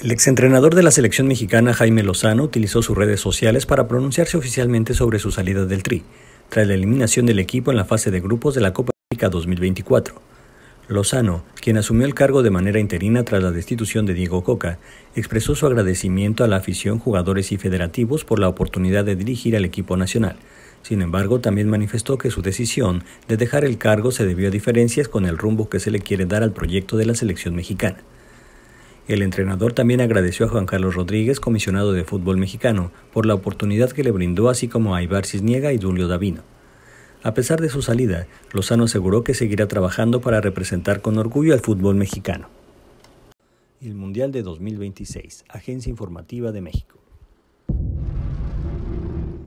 El exentrenador de la selección mexicana, Jaime Lozano, utilizó sus redes sociales para pronunciarse oficialmente sobre su salida del Tri, tras la eliminación del equipo en la fase de grupos de la Copa América 2024. Lozano, quien asumió el cargo de manera interina tras la destitución de Diego Coca, expresó su agradecimiento a la afición, jugadores y federativos por la oportunidad de dirigir al equipo nacional. Sin embargo, también manifestó que su decisión de dejar el cargo se debió a diferencias con el rumbo que se le quiere dar al proyecto de la selección mexicana. El entrenador también agradeció a Juan Carlos Rodríguez, comisionado de fútbol mexicano, por la oportunidad que le brindó, así como a Ivar Sisniega y Julio Davino. A pesar de su salida, Lozano aseguró que seguirá trabajando para representar con orgullo al fútbol mexicano. El Mundial de 2026, Agencia Informativa de México.